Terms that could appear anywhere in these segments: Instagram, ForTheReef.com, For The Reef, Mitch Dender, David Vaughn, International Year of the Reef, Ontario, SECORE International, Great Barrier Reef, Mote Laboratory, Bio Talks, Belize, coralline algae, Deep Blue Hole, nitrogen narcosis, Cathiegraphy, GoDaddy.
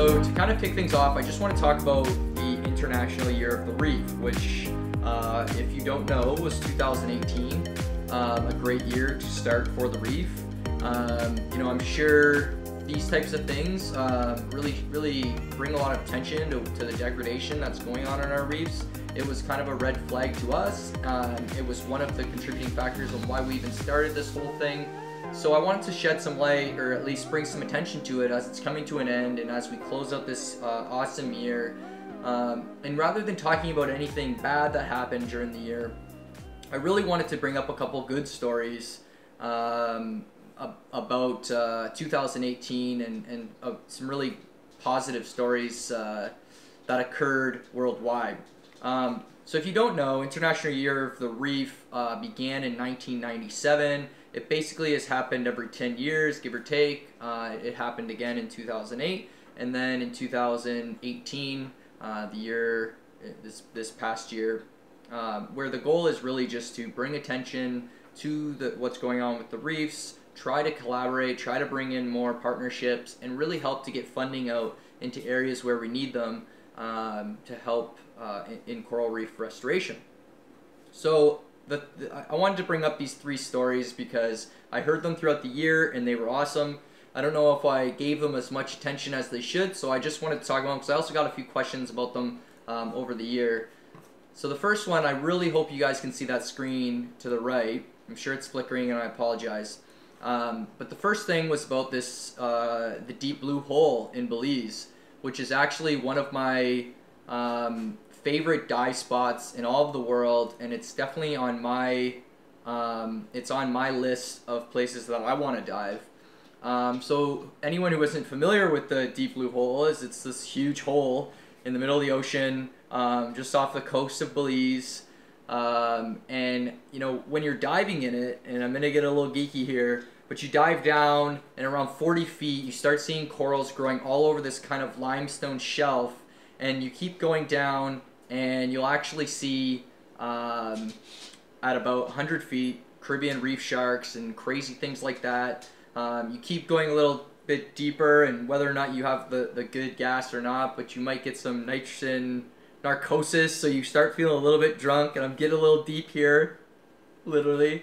So to kind of kick things off, I just want to talk about the International Year of the Reef, which if you don't know, was 2018, a great year to start for the reef. You know, I'm sure these types of things really bring a lot of attention to the degradation that's going on in our reefs. It was kind of a red flag to us. It was one of the contributing factors on why we even started this whole thing. So I wanted to shed some light, or at least bring some attention to it as it's coming to an end and as we close out this awesome year. And rather than talking about anything bad that happened during the year, I really wanted to bring up a couple good stories about 2018 and some really positive stories that occurred worldwide. So if you don't know, International Year of the Reef began in 1997. It basically has happened every 10 years, give or take. It happened again in 2008, and then in 2018, the year, this past year, where the goal is really just to bring attention to what's going on with the reefs, try to collaborate, try to bring in more partnerships, and really help to get funding out into areas where we need them to help in coral reef restoration. So I wanted to bring up these three stories because I heard them throughout the year and they were awesome. I don't know if I gave them as much attention as they should, so I just wanted to talk about them because I also got a few questions about them over the year. So the first one, I really hope you guys can see that screen to the right. I'm sure it's flickering and I apologize. But the first thing was about this, the Deep Blue Hole in Belize, which is actually one of my favorite dive spots in all of the world, and it's definitely on my list of places that I want to dive. So anyone who isn't familiar with the Deep Blue Hole is it's this huge hole in the middle of the ocean, just off the coast of Belize, and you know, when you're diving in it, and I'm gonna get a little geeky here, but you dive down and around 40 feet you start seeing corals growing all over this kind of limestone shelf, and you keep going down and you'll actually see at about 100 feet Caribbean reef sharks and crazy things like that. You keep going a little bit deeper, and whether or not you have the good gas or not, but you might get some nitrogen narcosis, so you start feeling a little bit drunk, and I'm getting a little deep here, literally.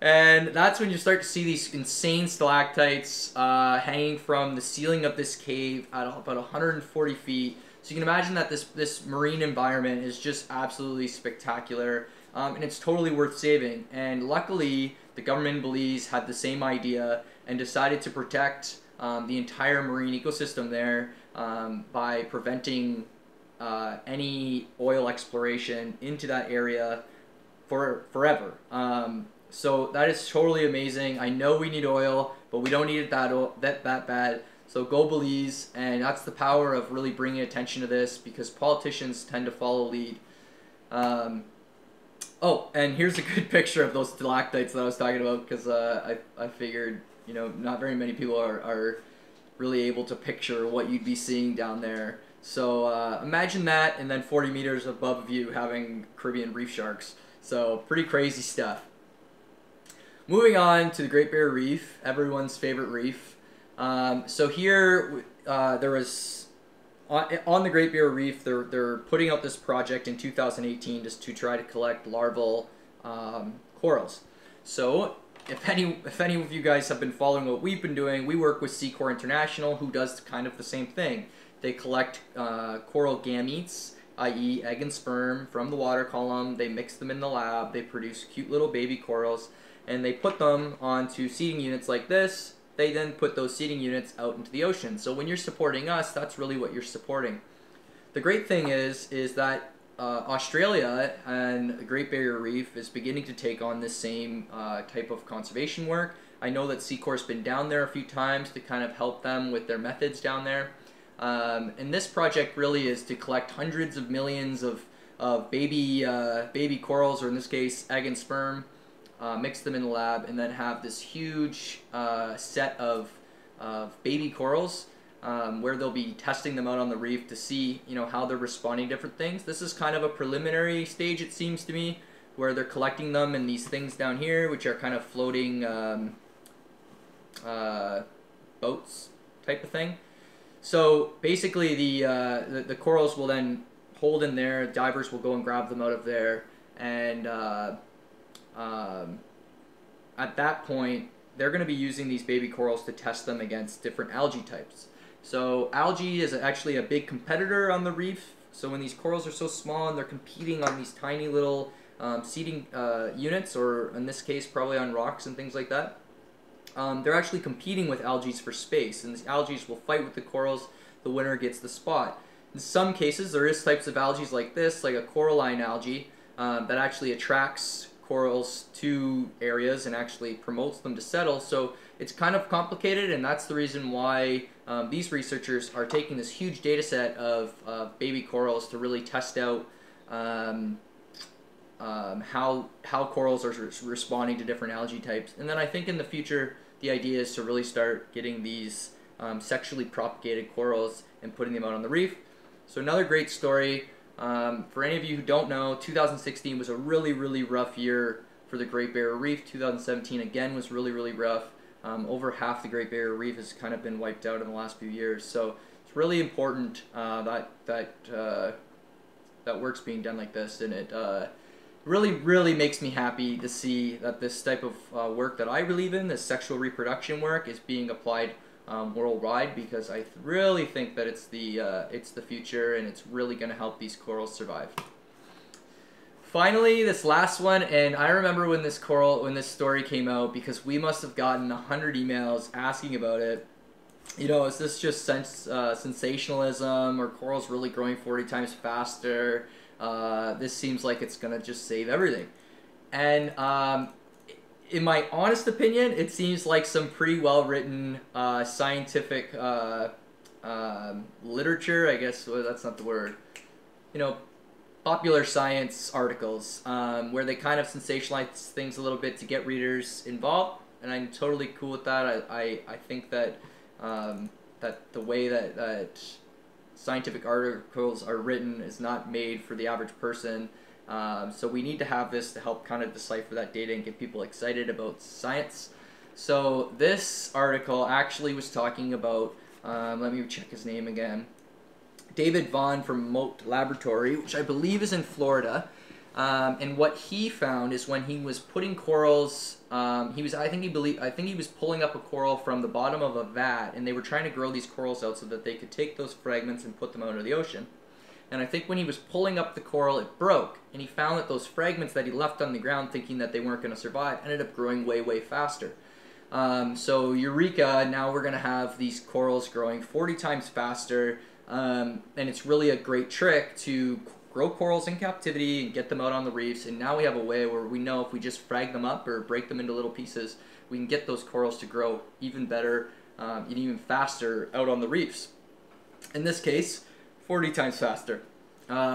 And that's when you start to see these insane stalactites hanging from the ceiling of this cave at about 140 feet. So you can imagine that this marine environment is just absolutely spectacular, and it's totally worth saving. And luckily, the government in Belize had the same idea and decided to protect the entire marine ecosystem there by preventing any oil exploration into that area forever. So that is totally amazing. I know we need oil, but we don't need it that bad. So go Belize, and that's the power of really bringing attention to this, because politicians tend to follow lead. Oh, and here's a good picture of those stalactites that I was talking about, because I figured, you know, not very many people are really able to picture what you'd be seeing down there. So imagine that, and then 40 meters above you having Caribbean reef sharks. So pretty crazy stuff. Moving on to the Great Barrier Reef, everyone's favorite reef. So here, there was, on the Great Barrier Reef, they're putting out this project in 2018 just to try to collect larval corals. So if any of you guys have been following what we've been doing, we work with SECORE International, who does kind of the same thing. They collect coral gametes, i.e. egg and sperm, from the water column. They mix them in the lab, they produce cute little baby corals, and they put them onto seeding units like this. They then put those seeding units out into the ocean. So when you're supporting us, that's really what you're supporting. The great thing is that Australia and the Great Barrier Reef is beginning to take on this same type of conservation work. I know that SECORE's been down there a few times to kind of help them with their methods down there. And this project really is to collect hundreds of millions of baby corals, or in this case, egg and sperm. Mix them in the lab, and then have this huge set of baby corals where they'll be testing them out on the reef to see, you know, how they're responding to different things. This is kind of a preliminary stage, it seems to me, where they're collecting them in these things down here, which are kind of floating boats type of thing. So basically the corals will then hold in there, divers will go and grab them out of there, and at that point they're going to be using these baby corals to test them against different algae types. So algae is actually a big competitor on the reef. So when these corals are so small and they're competing on these tiny little seeding units, or in this case probably on rocks and things like that, they're actually competing with algae for space, and these algae will fight with the corals. The winner gets the spot. In some cases there is types of algae like this, like a coralline algae, that actually attracts corals to areas and actually promotes them to settle. So it's kind of complicated, and that's the reason why these researchers are taking this huge data set of baby corals to really test out how corals are responding to different algae types. And then I think in the future the idea is to really start getting these sexually propagated corals and putting them out on the reef. So another great story. For any of you who don't know, 2016 was a really, really rough year for the Great Barrier Reef. 2017 again was really, really rough. Over half the Great Barrier Reef has kind of been wiped out in the last few years. So it's really important that work's being done like this, and it really, really makes me happy to see that this type of work that I believe in, this sexual reproduction work, is being applied worldwide, because I really think that it's the future, and it's really going to help these corals survive. Finally, this last one, and I remember when this story came out, because we must have gotten 100 emails asking about it. You know, is this just sensationalism, or corals really growing 40 times faster? This seems like it's going to just save everything. And in my honest opinion, it seems like some pretty well-written scientific literature, I guess. Well, that's not the word. You know, popular science articles where they kind of sensationalize things a little bit to get readers involved, and I'm totally cool with that. I think that that the way that scientific articles are written is not made for the average person. So we need to have this to help kind of decipher that data and get people excited about science. So this article actually was talking about, let me check his name again, David Vaughn from Mote Laboratory, which I believe is in Florida. And what he found is when he was putting corals, I think he was pulling up a coral from the bottom of a vat, and they were trying to grow these corals out so that they could take those fragments and put them out into the ocean. And I think when he was pulling up the coral, it broke, and he found that those fragments that he left on the ground thinking that they weren't going to survive ended up growing way, way faster. So eureka, now we're going to have these corals growing 40 times faster, and it's really a great trick to grow corals in captivity and get them out on the reefs. And now we have a way where we know if we just frag them up or break them into little pieces, we can get those corals to grow even better and even faster out on the reefs. In this case, 40 times faster,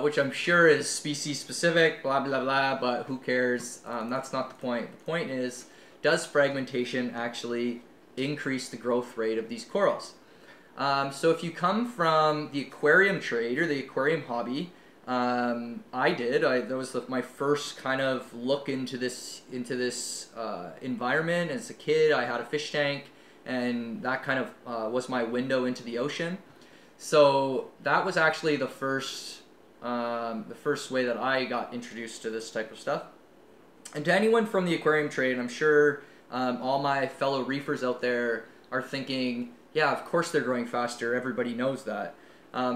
which I'm sure is species specific, blah, blah, blah, but who cares? That's not the point. The point is, does fragmentation actually increase the growth rate of these corals? So if you come from the aquarium trade or the aquarium hobby, I did. That was my first kind of look into this environment. As a kid, I had a fish tank, and that kind of was my window into the ocean. So that was actually the first way that I got introduced to this type of stuff. And to anyone from the aquarium trade, I'm sure all my fellow reefers out there are thinking, yeah, of course they're growing faster. Everybody knows that.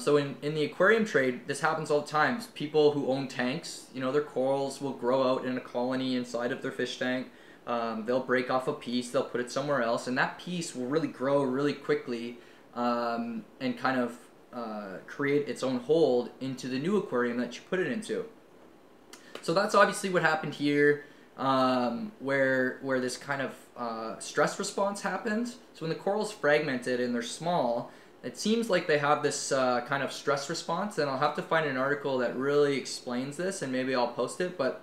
So in the aquarium trade, this happens all the time. People who own tanks, you know, their corals will grow out in a colony inside of their fish tank. They'll break off a piece, they'll put it somewhere else, and that piece will really grow really quickly. And kind of create its own hold into the new aquarium that you put it into. So that's obviously what happened here, where this kind of stress response happens. So when the coral's fragmented and they're small, it seems like they have this kind of stress response, and I'll have to find an article that really explains this, and maybe I'll post it, but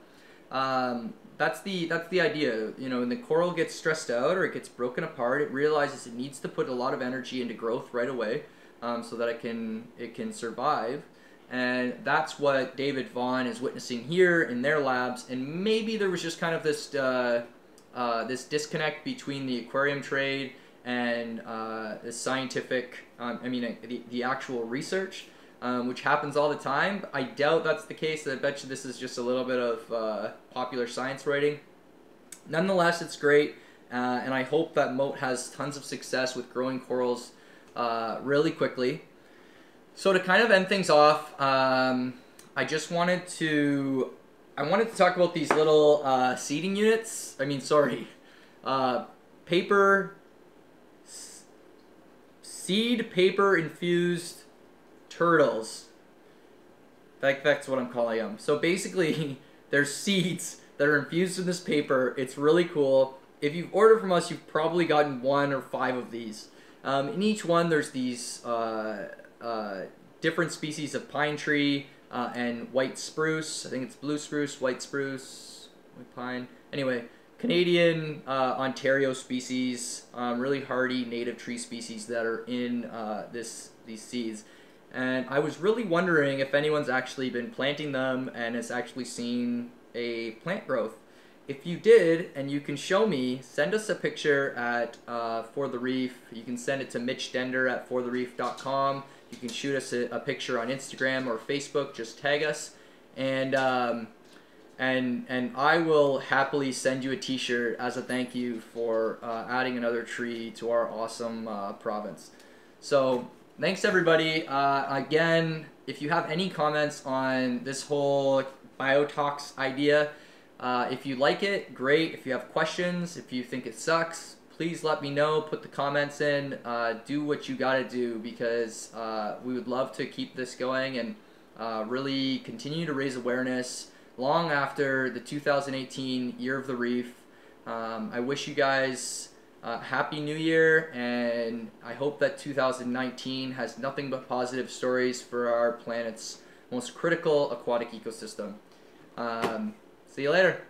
that's the idea. You know, when the coral gets stressed out or it gets broken apart, it realizes it needs to put a lot of energy into growth right away so that it can survive. And that's what David Vaughn is witnessing here in their labs. And maybe there was just kind of this disconnect between the aquarium trade and the scientific, the actual research, which happens all the time. I doubt that's the case. I bet you this is just a little bit of popular science writing. Nonetheless, it's great, and I hope that Mote has tons of success with growing corals really quickly. So to kind of end things off, I wanted to talk about these little seeding units. Seed paper infused turtles. That's what I'm calling them. So basically, there's seeds that are infused in this paper. It's really cool. If you've ordered from us, you've probably gotten 1 or 5 of these. In each one, there's these different species of pine tree and white spruce. I think it's blue spruce, white spruce, white pine. Anyway, Canadian, Ontario species, really hardy native tree species that are in these seeds. And I was really wondering if anyone's actually been planting them and has actually seen a plant growth. If you did, and you can show me, send us a picture at For The Reef. You can send it to Mitch Dender at ForTheReef.com. You can shoot us a picture on Instagram or Facebook. Just tag us, and I will happily send you a T-shirt as a thank you for adding another tree to our awesome province. So thanks everybody. Again, if you have any comments on this whole Bio Talks idea, if you like it, great. If you have questions, if you think it sucks, please let me know. Put the comments in. Do what you gotta do, because we would love to keep this going and really continue to raise awareness long after the 2018 Year of the Reef. I wish you guys Happy New Year, and I hope that 2019 has nothing but positive stories for our planet's most critical aquatic ecosystem. See you later.